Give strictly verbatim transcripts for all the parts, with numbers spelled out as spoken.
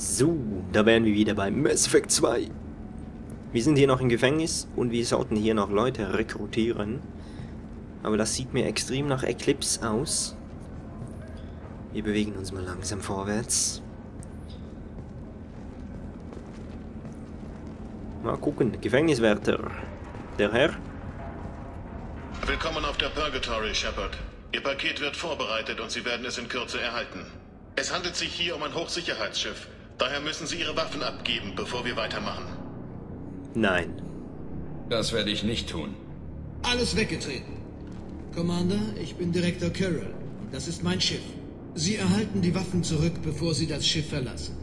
So, da wären wir wieder bei Mass Effect zwei. Wir sind hier noch im Gefängnis und wir sollten hier noch Leute rekrutieren. Aber das sieht mir extrem nach Eclipse aus. Wir bewegen uns mal langsam vorwärts. Mal gucken, Gefängniswärter. Der Herr? Willkommen auf der Purgatory, Shepard. Ihr Paket wird vorbereitet und Sie werden es in Kürze erhalten. Es handelt sich hier um ein Hochsicherheitsschiff. Daher müssen Sie Ihre Waffen abgeben, bevor wir weitermachen. Nein. Das werde ich nicht tun. Alles weggetreten. Commander, ich bin Direktor Carroll. Das ist mein Schiff. Sie erhalten die Waffen zurück, bevor Sie das Schiff verlassen.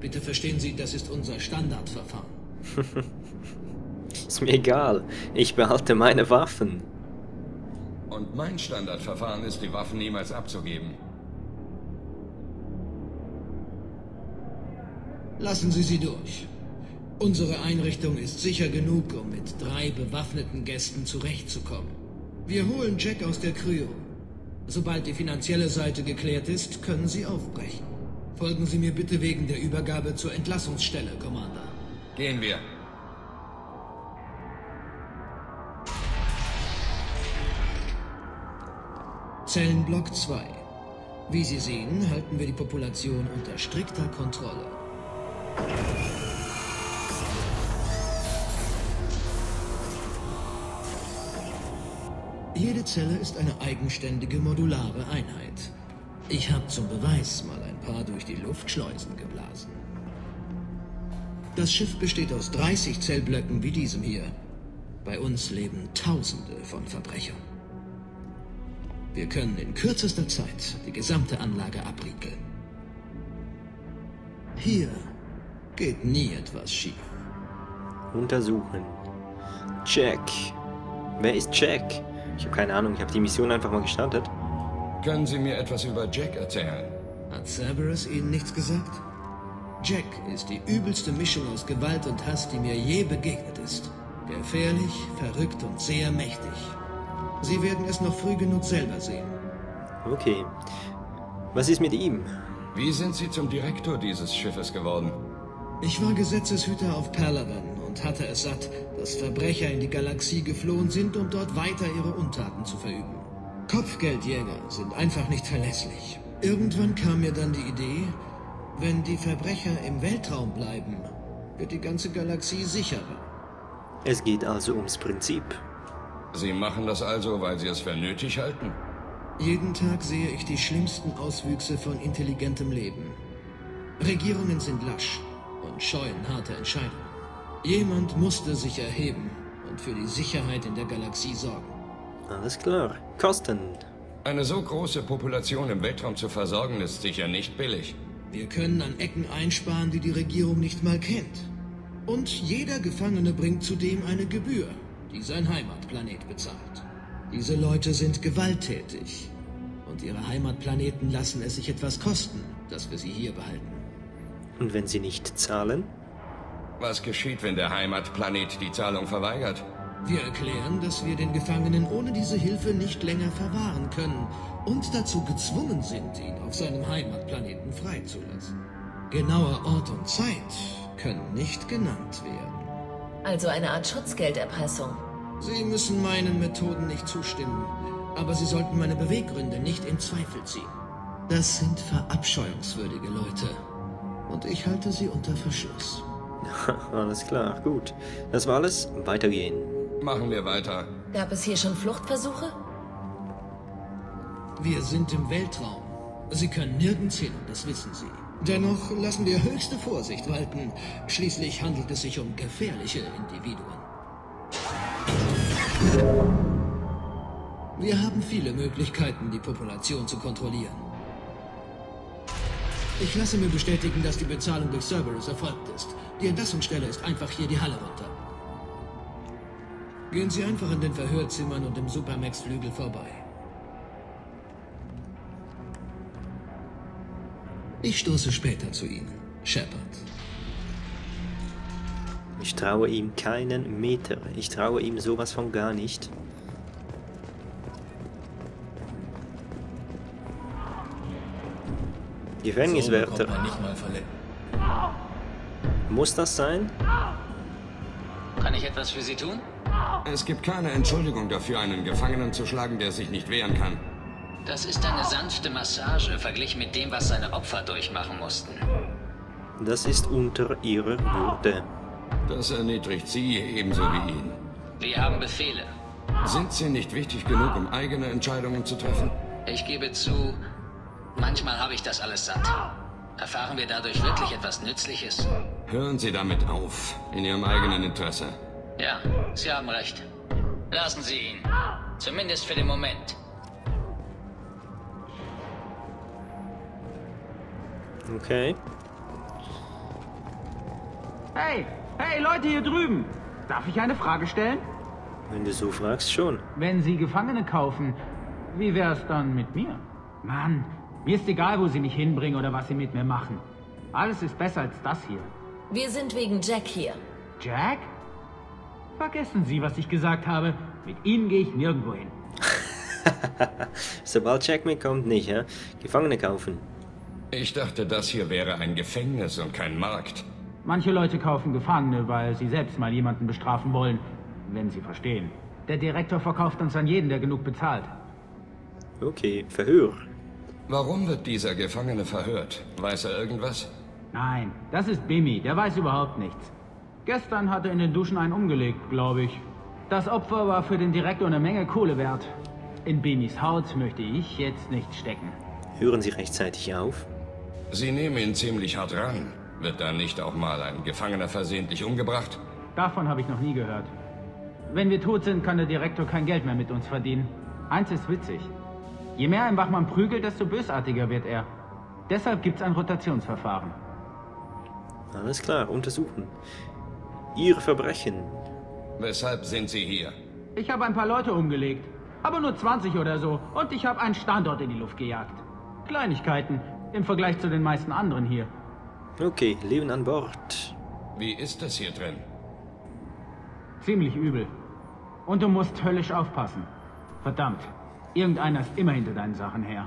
Bitte verstehen Sie, das ist unser Standardverfahren. Ist mir egal. Ich behalte meine Waffen. Und mein Standardverfahren ist, die Waffen niemals abzugeben. Lassen Sie sie durch. Unsere Einrichtung ist sicher genug, um mit drei bewaffneten Gästen zurechtzukommen. Wir holen Jack aus der Kryo. Sobald die finanzielle Seite geklärt ist, können Sie aufbrechen. Folgen Sie mir bitte wegen der Übergabe zur Entlassungsstelle, Commander. Gehen wir. Zellenblock zwei. Wie Sie sehen, halten wir die Population unter strikter Kontrolle. Jede Zelle ist eine eigenständige modulare Einheit. Ich habe zum Beweis mal ein paar durch die Luftschleusen geblasen. Das Schiff besteht aus dreißig Zellblöcken wie diesem hier. Bei uns leben Tausende von Verbrechern. Wir können in kürzester Zeit die gesamte Anlage abriegeln. Hier geht nie etwas schief. Untersuchen. Jack. Wer ist Jack? Ich habe keine Ahnung, ich habe die Mission einfach mal gestartet. Können Sie mir etwas über Jack erzählen? Hat Cerberus Ihnen nichts gesagt? Jack ist die übelste Mischung aus Gewalt und Hass, die mir je begegnet ist. Gefährlich, verrückt und sehr mächtig. Sie werden es noch früh genug selber sehen. Okay. Was ist mit ihm? Wie sind Sie zum Direktor dieses Schiffes geworden? Ich war Gesetzeshüter auf Palaven und hatte es satt, dass Verbrecher in die Galaxie geflohen sind, um dort weiter ihre Untaten zu verüben. Kopfgeldjäger sind einfach nicht verlässlich. Irgendwann kam mir dann die Idee, wenn die Verbrecher im Weltraum bleiben, wird die ganze Galaxie sicherer. Es geht also ums Prinzip. Sie machen das also, weil Sie es für nötig halten? Jeden Tag sehe ich die schlimmsten Auswüchse von intelligentem Leben. Regierungen sind lasch und scheuen harte Entscheidungen. Jemand musste sich erheben und für die Sicherheit in der Galaxie sorgen. Alles klar. Kosten. Eine so große Population im Weltraum zu versorgen, ist sicher nicht billig. Wir können an Ecken einsparen, die die Regierung nicht mal kennt. Und jeder Gefangene bringt zudem eine Gebühr, die sein Heimatplanet bezahlt. Diese Leute sind gewalttätig. Und ihre Heimatplaneten lassen es sich etwas kosten, dass wir sie hier behalten. Und wenn sie nicht zahlen? Was geschieht, wenn der Heimatplanet die Zahlung verweigert? Wir erklären, dass wir den Gefangenen ohne diese Hilfe nicht länger verwahren können und dazu gezwungen sind, ihn auf seinem Heimatplaneten freizulassen. Genauer Ort und Zeit können nicht genannt werden. Also eine Art Schutzgelderpressung. Sie müssen meinen Methoden nicht zustimmen, aber Sie sollten meine Beweggründe nicht in Zweifel ziehen. Das sind verabscheuungswürdige Leute und ich halte sie unter Verschluss. Alles klar, gut. Das war alles. Weitergehen. Machen wir weiter. Gab es hier schon Fluchtversuche? Wir sind im Weltraum. Sie können nirgends hin, das wissen Sie. Dennoch lassen wir höchste Vorsicht walten. Schließlich handelt es sich um gefährliche Individuen. Wir haben viele Möglichkeiten, die Population zu kontrollieren. Ich lasse mir bestätigen, dass die Bezahlung durch Cerberus erfolgt ist. Die Entlassungsstelle ist einfach hier die Halle runter. Gehen Sie einfach in den Verhörzimmern und im Supermax-Flügel vorbei. Ich stoße später zu Ihnen, Shepard. Ich traue ihm keinen Meter. Ich traue ihm sowas von gar nicht. Gefängniswärter. So Muss das sein? Kann ich etwas für Sie tun? Es gibt keine Entschuldigung dafür, einen Gefangenen zu schlagen, der sich nicht wehren kann. Das ist eine sanfte Massage, verglichen mit dem, was seine Opfer durchmachen mussten. Das ist unter ihrer Würde. Das erniedrigt Sie ebenso wie ihn. Wir haben Befehle. Sind Sie nicht wichtig genug, um eigene Entscheidungen zu treffen? Ich gebe zu, manchmal habe ich das alles satt. Erfahren wir dadurch wirklich etwas Nützliches? Hören Sie damit auf, in Ihrem eigenen Interesse. Ja, Sie haben recht. Lassen Sie ihn. Zumindest für den Moment. Okay. Hey, hey Leute hier drüben. Darf ich eine Frage stellen? Wenn du so fragst, schon. Wenn Sie Gefangene kaufen, wie wär's dann mit mir? Mann, mir ist egal, wo Sie mich hinbringen oder was Sie mit mir machen. Alles ist besser als das hier. Wir sind wegen Jack hier. Jack? Vergessen Sie, was ich gesagt habe. Mit Ihnen gehe ich nirgendwo hin. Sobald Jack mitkommt, nicht, ja? Gefangene kaufen. Ich dachte, das hier wäre ein Gefängnis und kein Markt. Manche Leute kaufen Gefangene, weil sie selbst mal jemanden bestrafen wollen, wenn sie verstehen. Der Direktor verkauft uns an jeden, der genug bezahlt. Okay, Verhör. Warum wird dieser Gefangene verhört? Weiß er irgendwas? Nein, das ist Bimmy, der weiß überhaupt nichts. Gestern hat er in den Duschen einen umgelegt, glaube ich. Das Opfer war für den Direktor eine Menge Kohle wert. In Bimmys Haut möchte ich jetzt nicht stecken. Hören Sie rechtzeitig auf? Sie nehmen ihn ziemlich hart ran. Wird da nicht auch mal ein Gefangener versehentlich umgebracht? Davon habe ich noch nie gehört. Wenn wir tot sind, kann der Direktor kein Geld mehr mit uns verdienen. Eins ist witzig. Je mehr ein Wachmann prügelt, desto bösartiger wird er. Deshalb gibt es ein Rotationsverfahren. Alles klar, untersuchen. Ihre Verbrechen. Weshalb sind Sie hier? Ich habe ein paar Leute umgelegt. Aber nur zwanzig oder so. Und ich habe einen Standort in die Luft gejagt. Kleinigkeiten im Vergleich zu den meisten anderen hier. Okay, Leben an Bord. Wie ist das hier drin? Ziemlich übel. Und du musst höllisch aufpassen. Verdammt, irgendeiner ist immer hinter deinen Sachen her.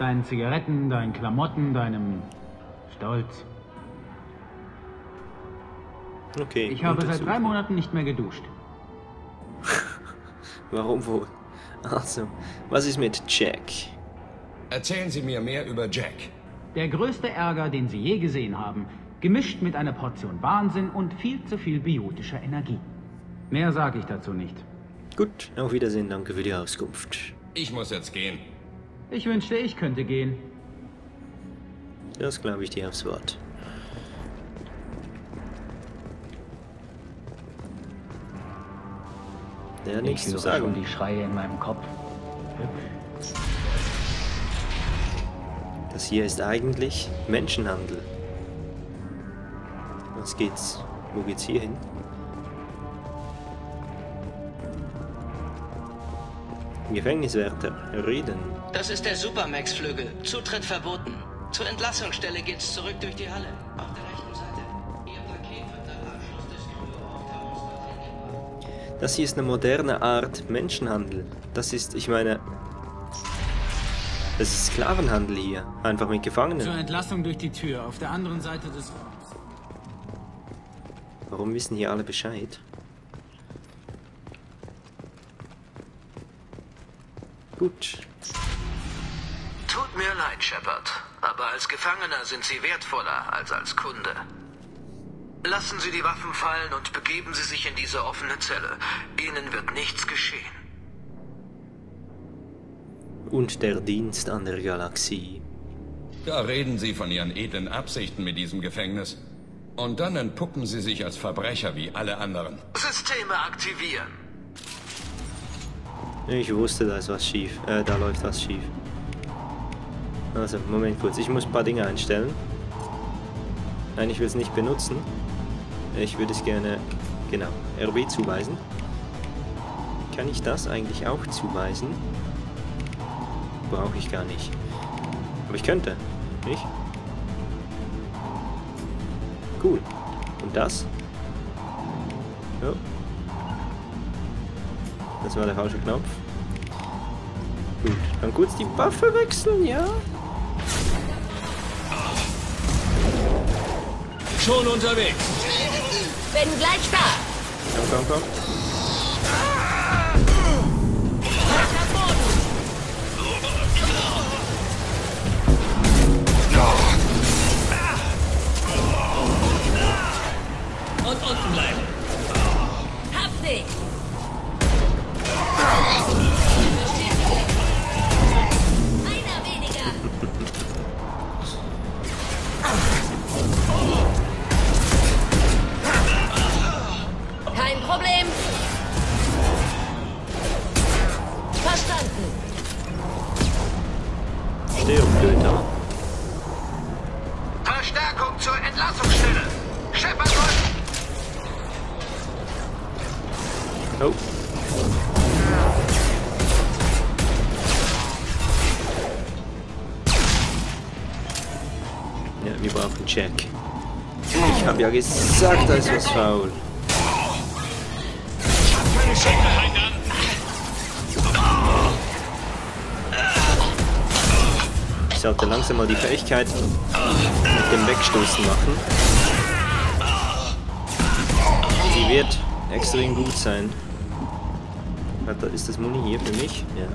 Deinen Zigaretten, deinen Klamotten, deinem Stolz. Okay. Ich habe seit drei Monaten nicht mehr geduscht. Warum wohl? Also, was ist mit Jack? Erzählen Sie mir mehr über Jack. Der größte Ärger, den Sie je gesehen haben, gemischt mit einer Portion Wahnsinn und viel zu viel biotischer Energie. Mehr sage ich dazu nicht. Gut, auf Wiedersehen, danke für die Auskunft. Ich muss jetzt gehen. Ich wünschte, ich könnte gehen. Das glaube ich dir aufs Wort. Der hat nichts zu sagen. Ich höre schon die Schreie in meinem Kopf. Hübsch. Das hier ist eigentlich Menschenhandel. Was geht's? Wo geht's hier hin? Gefängniswärter, reden. Das ist der Supermax-Flügel. Zutritt verboten. Zur Entlassungsstelle geht's zurück durch die Halle. Auf der rechten Seite. Ihr Paket wird am Abschluss des Kühlraums verwendet. Das hier ist eine moderne Art Menschenhandel. Das ist, ich meine... Das ist Sklavenhandel hier. Einfach mit Gefangenen. Zur Entlassung durch die Tür, auf der anderen Seite des Raums. Warum wissen hier alle Bescheid? Gut. Tut mir leid, Shepard, aber als Gefangener sind Sie wertvoller als als Kunde. Lassen Sie die Waffen fallen und begeben Sie sich in diese offene Zelle. Ihnen wird nichts geschehen. Und der Dienst an der Galaxie. Da reden Sie von Ihren edlen Absichten mit diesem Gefängnis. Und dann entpuppen Sie sich als Verbrecher wie alle anderen. Systeme aktivieren. Ich wusste, da ist was schief. Äh, da läuft was schief. Also, Moment kurz. Ich muss ein paar Dinge einstellen. Nein, ich will es nicht benutzen. Ich würde es gerne... Genau. R B zuweisen. Kann ich das eigentlich auch zuweisen? Brauche ich gar nicht. Aber ich könnte. Nicht? Cool. Und das? Oh. Das war der falsche Knopf. Gut, dann kurz die Waffe wechseln, ja? Schon unterwegs! Bin gleich da. Komm, komm, komm. Und unten bleiben. Hab dich. Einer weniger. Kein Problem. Verstanden. Stehung, Blöter. Verstärkung zur Entlassungsstelle. Shepard. Oh. Ja, wir brauchen Jack. Ich habe ja gesagt, da ist was faul. Ich sollte langsam mal die Fähigkeit mit dem Wegstoßen machen. Sie wird extrem gut sein. Ist das Muni hier für mich? Ja.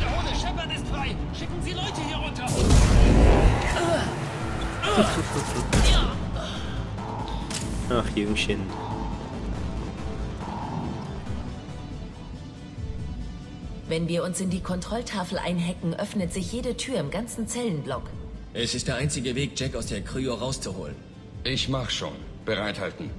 Der Hode Shepard ist frei! Schicken Sie Leute hier runter! Ach, Jüngchen. Wenn wir uns in die Kontrolltafel einhacken, öffnet sich jede Tür im ganzen Zellenblock. Es ist der einzige Weg, Jack aus der Kryo rauszuholen. Ich mach schon. Bereithalten.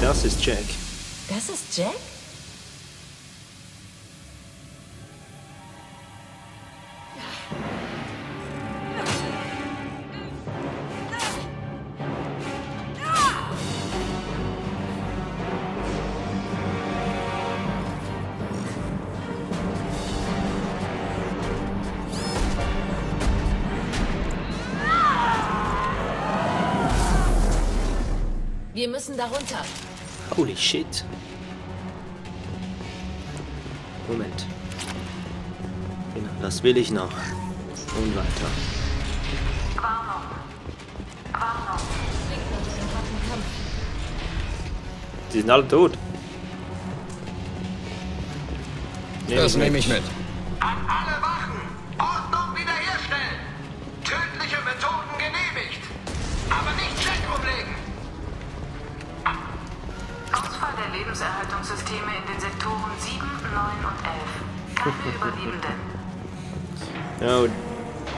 Das ist Jack. Das ist Jack? Wir müssen darunter. Holy shit. Moment. Genau, das will ich noch. Und weiter. Warnung. Warnung. Die sind alle tot. Nehm das nehme ich mit. An alle Wachen! Ordnung wiederherstellen! Tödliche Methoden genehmigt! Aber nicht Jack umlegen! Ausfall der Lebenserhaltungssysteme in den Sektoren sieben, neun und elf. Keine Überlebenden. Oh,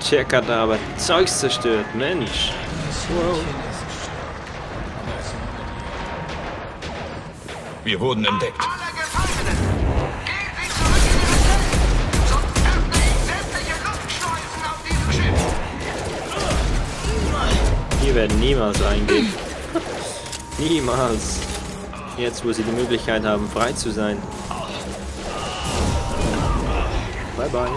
Jack hat aber Zeugs zerstört, Mensch. Wow. Wir wurden entdeckt. Alle Gefangenen! Gehen Sie zurück in Ihre Zellen! Sonst öffne ich sämtliche Luftschleusen auf diesem Schiff! Die werden niemals eingehen. Niemals. Jetzt, wo sie die Möglichkeit haben, frei zu sein. Bye bye.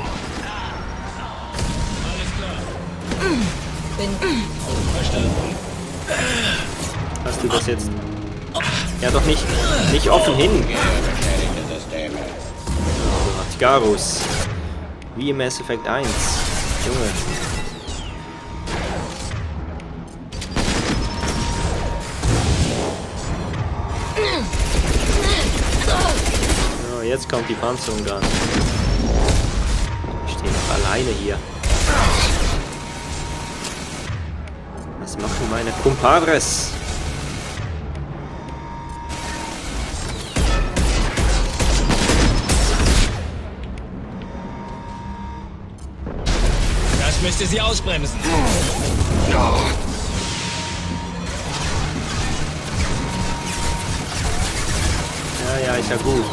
Hast du das jetzt? Ja, doch nicht, nicht offen hin. Oh, Garus. Wie im Mass Effect eins. Junge. Jetzt kommt die Panzerung dran. Ich stehe noch alleine hier. Was machen meine Kumpadres? Das müsste sie ausbremsen. Oh. Ja, ja, ist ja gut.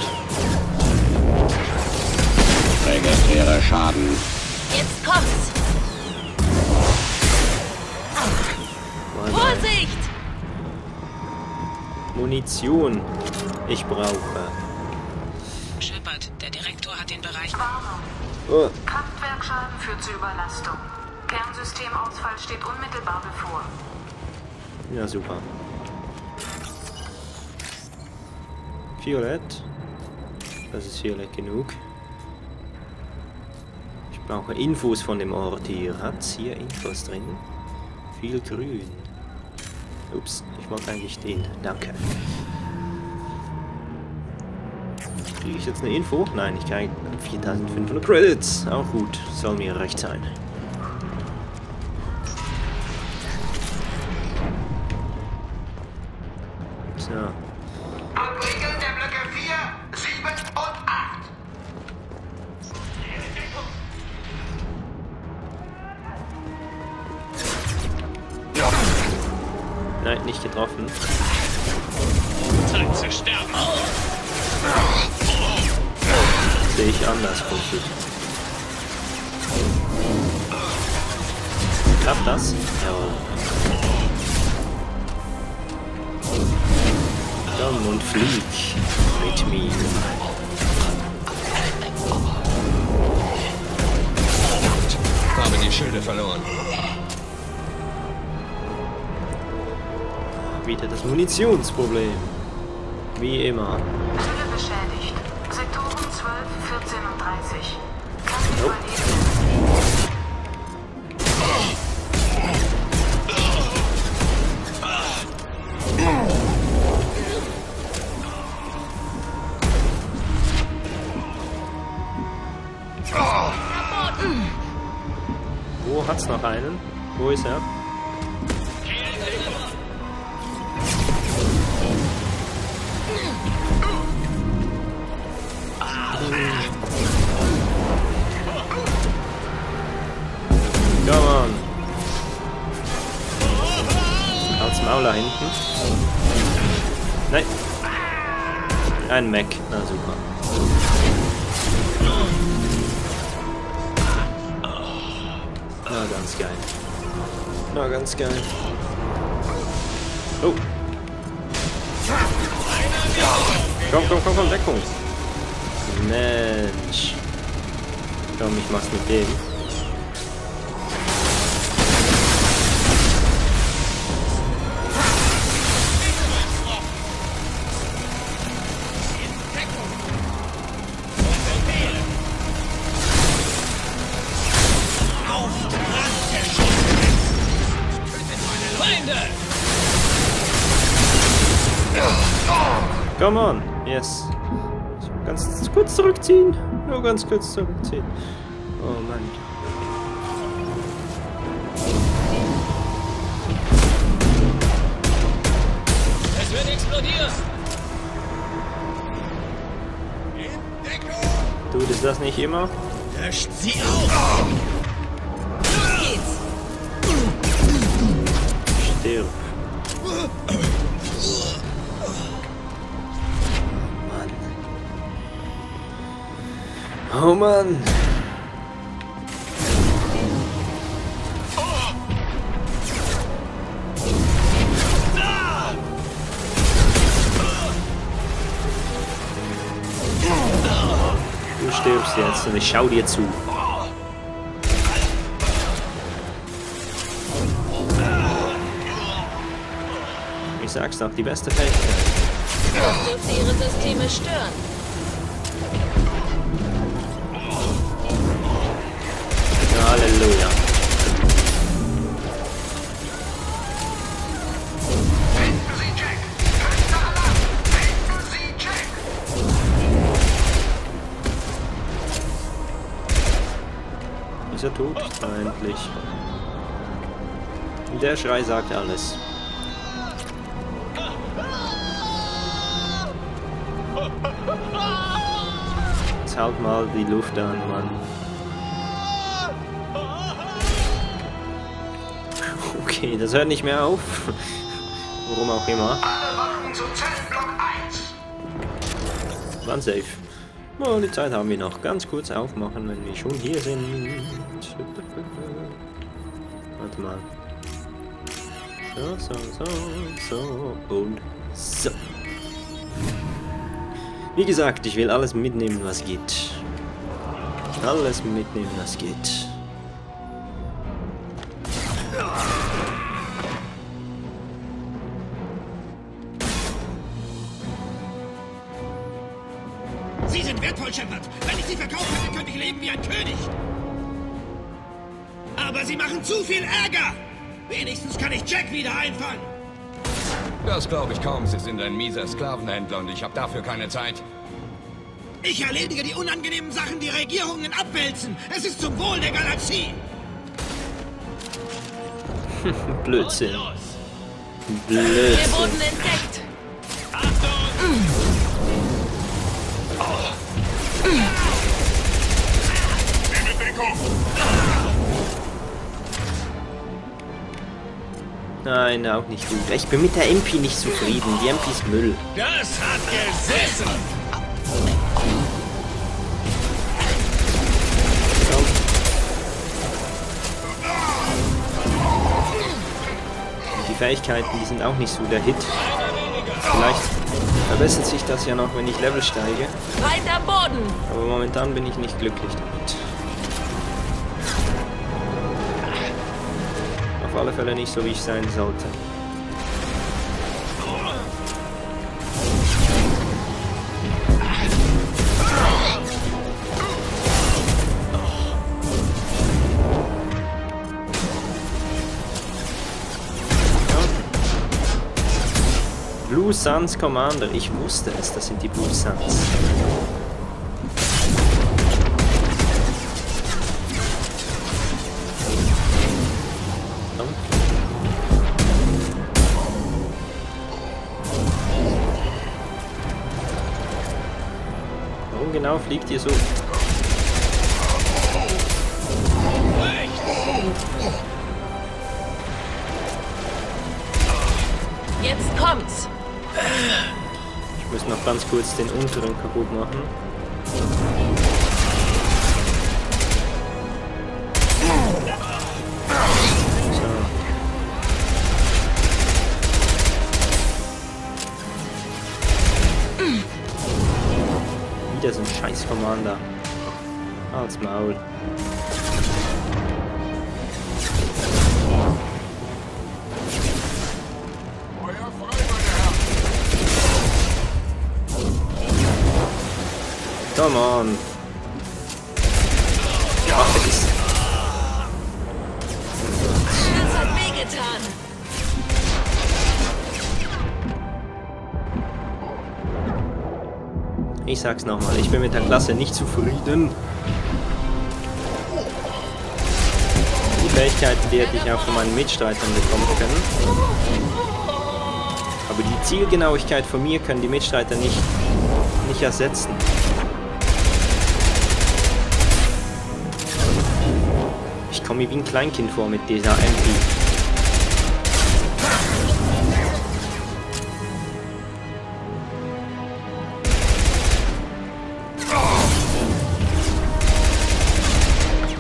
Registräre Schaden. Jetzt kommt's! Ach, Vorsicht! Munition. Ich brauche. Shepard, der Direktor hat den Bereich. Warnung. Oh. Kraftwerk Kernschaden führt zu Überlastung. Kernsystemausfall steht unmittelbar bevor. Ja, super. Violett. Das ist violett genug. Ich brauche Infos von dem Ort hier. Hat es hier Infos drin? Viel grün. Ups, ich wollte eigentlich den. Danke. Kriege ich jetzt eine Info? Nein, ich kriege viertausendfünfhundert Credits. Auch gut, soll mir recht sein. So. Artikel der Blöcke vier, sieben und acht. Ja. Nein, nicht getroffen. Zeit zu sterben. Sehe ich anders, Kumpel. Klappt das? Jawohl. Komm und flieg mit mir. Habe die Schilde verloren. Wieder das Munitionsproblem. Wie immer. Wo hat's noch einen? Wo ist er? Da hinten. Nein. Ein Mac. Na super. Na ganz geil. Na ganz geil. Oh. Komm, komm, komm, komm, Deckung. Mensch. Komm, ich mach's mit dem. Come on, yes. Ganz kurz zurückziehen. Nur ganz kurz zurückziehen. Oh Mann. Es wird explodieren. Tut es das nicht immer? Löscht sie auf. Los geht's. Stirb. Oh Mann! Du stirbst jetzt und ich schau dir zu. Ich sag's doch, die beste Fähigkeit. Das dürfte ihre Systeme stören. Halleluja. Finden Sie Jack! Höchster Alarm! Finden Sie Jack! Ist er tot? Endlich. Der Schrei sagt alles. Jetzt halt mal die Luft an, Mann. Okay, das hört nicht mehr auf. Warum auch immer. Alle Wachen zum Zeltblock eins. Waren safe. Oh, die Zeit haben wir noch. Ganz kurz aufmachen, wenn wir schon hier sind. Warte mal. So, so, so, so und so. Wie gesagt, ich will alles mitnehmen, was geht. Alles mitnehmen, was geht. Sie sind wertvoll, Shepard. Wenn ich sie verkauft hätte, könnte ich leben wie ein König. Aber sie machen zu viel Ärger. Wenigstens kann ich Jack wieder einfangen. Das glaube ich kaum. Sie sind ein mieser Sklavenhändler und ich habe dafür keine Zeit. Ich erledige die unangenehmen Sachen, die Regierungen abwälzen. Es ist zum Wohl der Galaxie. Blödsinn. Blödsinn. Wir wurden entdeckt. Achtung! Oh. Nehmt Deckung! Nein, auch nicht gut. Ich bin mit der M P nicht zufrieden. Die M P ist Müll. Das hat gesessen! Die Fähigkeiten, die sind auch nicht so der Hit. Vielleicht verbessert sich das ja noch, wenn ich Level steige. Weiter Boden! Aber momentan bin ich nicht glücklich damit. Auf alle Fälle nicht so, wie ich sein sollte. Blue Suns Commander, ich wusste es, das sind die Blue Suns. Warum genau fliegt ihr so? Jetzt kommt's! Ich muss noch ganz kurz den unteren kaputt machen. So. Wieder so ein scheiß Commander. Als Maul. Come on! Ach, vergiss! Das hat wehgetan! Ich sag's nochmal, ich bin mit der Klasse nicht zufrieden. Die Fähigkeiten, die hätte ich auch von meinen Mitstreitern bekommen können. Aber die Zielgenauigkeit von mir können die Mitstreiter nicht, nicht ersetzen. Ich komme wie ein Kleinkind vor mit dieser M P.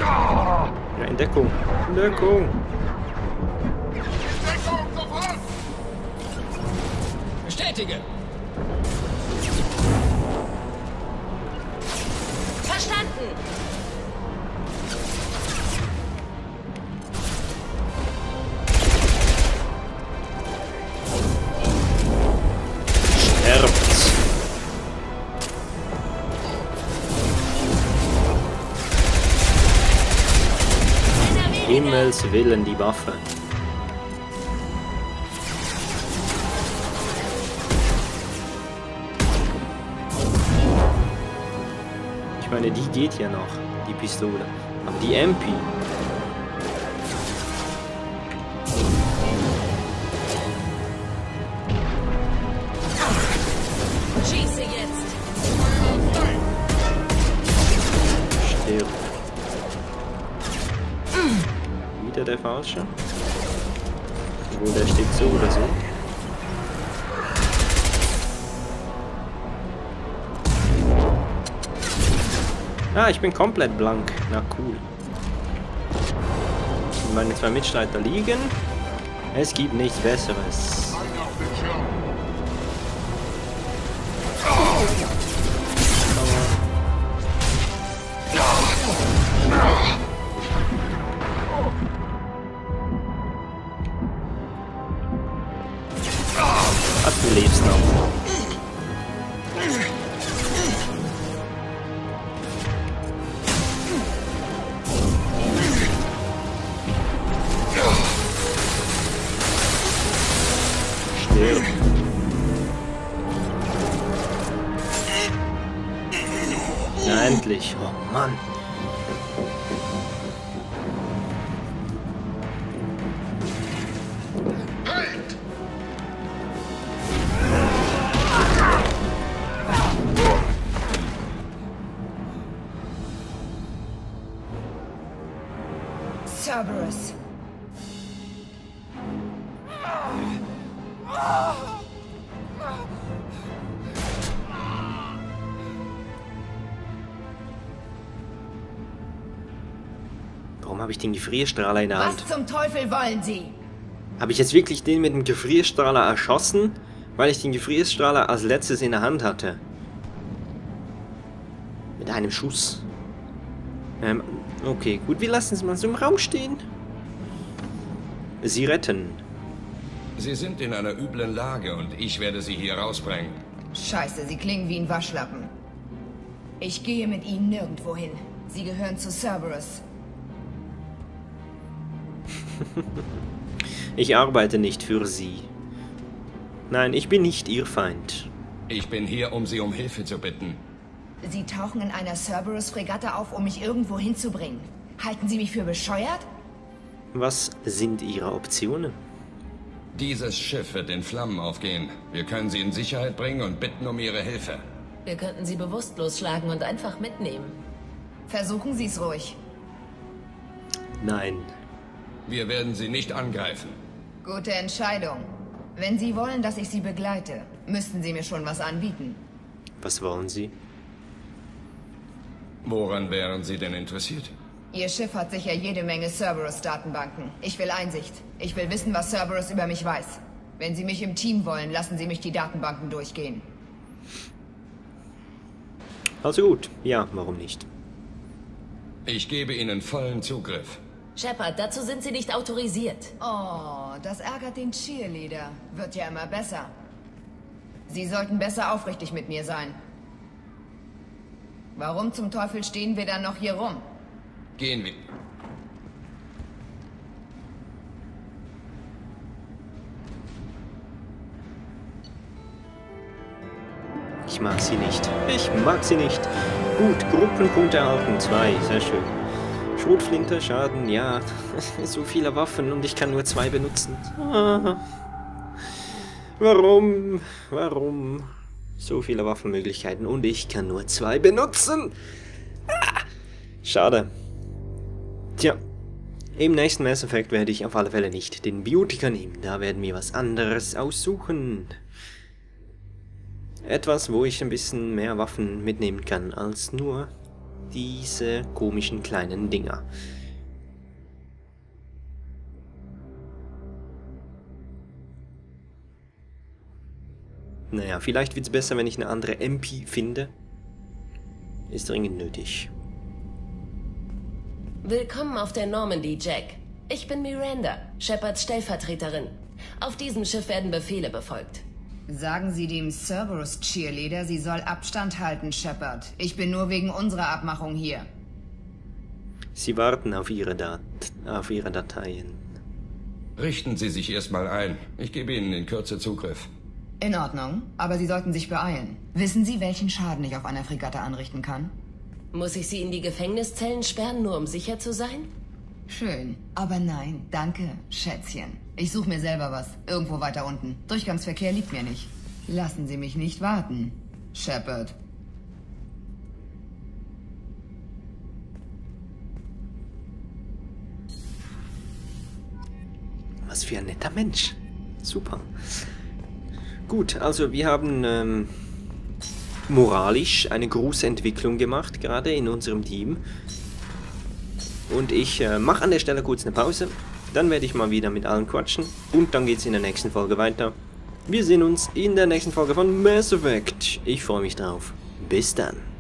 Ja, in Deckung. In Deckung. Bestätige. Verstanden. Himmels Willen, die Waffe. Ich meine, die geht ja noch, die Pistole. Aber die M P. Schieße jetzt. Stirb. Wieder der Falsche. Wo der steht so oder so. Ah, ich bin komplett blank. Na cool. Meine zwei Mitstreiter liegen. Es gibt nichts Besseres. Oh. Mann. Cerberus. Warum habe ich den Gefrierstrahler in der Was Hand? Was zum Teufel wollen Sie? Habe ich jetzt wirklich den mit dem Gefrierstrahler erschossen, weil ich den Gefrierstrahler als letztes in der Hand hatte? Mit einem Schuss. Ähm, okay, gut, wir lassen es mal so im Raum stehen. Sie retten. Sie sind in einer üblen Lage und ich werde Sie hier rausbringen. Scheiße, Sie klingen wie ein Waschlappen. Ich gehe mit Ihnen nirgendwo hin. Sie gehören zu Cerberus. Ich arbeite nicht für Sie. Nein, ich bin nicht Ihr Feind. Ich bin hier, um Sie um Hilfe zu bitten. Sie tauchen in einer Cerberus-Fregatte auf, um mich irgendwo hinzubringen. Halten Sie mich für bescheuert? Was sind Ihre Optionen? Dieses Schiff wird in Flammen aufgehen. Wir können Sie in Sicherheit bringen und bitten um Ihre Hilfe. Wir könnten Sie bewusstlos schlagen und einfach mitnehmen. Versuchen Sie es ruhig. Nein. Wir werden Sie nicht angreifen. Gute Entscheidung. Wenn Sie wollen, dass ich Sie begleite, müssten Sie mir schon was anbieten. Was wollen Sie? Woran wären Sie denn interessiert? Ihr Schiff hat sicher jede Menge Cerberus-Datenbanken. Ich will Einsicht. Ich will wissen, was Cerberus über mich weiß. Wenn Sie mich im Team wollen, lassen Sie mich die Datenbanken durchgehen. Also gut. Ja, warum nicht? Ich gebe Ihnen vollen Zugriff. Shepard, dazu sind Sie nicht autorisiert. Oh, das ärgert den Cheerleader. Wird ja immer besser. Sie sollten besser aufrichtig mit mir sein. Warum zum Teufel stehen wir dann noch hier rum? Gehen wir. Ich mag sie nicht. Ich mag sie nicht. Gut, Gruppenpunkte erhalten. Zwei, sehr schön. Schrotflinte, Schaden, ja. So viele Waffen und ich kann nur zwei benutzen. Ah. Warum? Warum? So viele Waffenmöglichkeiten und ich kann nur zwei benutzen. Ah. Schade. Tja. Im nächsten Mass Effect werde ich auf alle Fälle nicht den Biotiker nehmen. Da werden wir was anderes aussuchen. Etwas, wo ich ein bisschen mehr Waffen mitnehmen kann als nur diese komischen kleinen Dinger. Naja, vielleicht wird es besser, wenn ich eine andere M P finde. Ist dringend nötig. Willkommen auf der Normandie, Jack. Ich bin Miranda, Shepards Stellvertreterin. Auf diesem Schiff werden Befehle befolgt. Sagen Sie dem Cerberus-Cheerleader, sie soll Abstand halten, Shepard. Ich bin nur wegen unserer Abmachung hier. Sie warten auf Ihre Dat- auf Ihre Dateien. Richten Sie sich erstmal ein. Ich gebe Ihnen in Kürze Zugriff. In Ordnung, aber Sie sollten sich beeilen. Wissen Sie, welchen Schaden ich auf einer Fregatte anrichten kann? Muss ich Sie in die Gefängniszellen sperren, nur um sicher zu sein? Schön, aber nein, danke, Schätzchen. Ich suche mir selber was. Irgendwo weiter unten. Durchgangsverkehr liegt mir nicht. Lassen Sie mich nicht warten, Shepard. Was für ein netter Mensch. Super. Gut, also wir haben ähm, moralisch eine große Entwicklung gemacht, gerade in unserem Team. Und ich äh, mache an der Stelle kurz eine Pause. Dann werde ich mal wieder mit allen quatschen und dann geht's in der nächsten Folge weiter. Wir sehen uns in der nächsten Folge von Mass Effect. Ich freue mich drauf. Bis dann.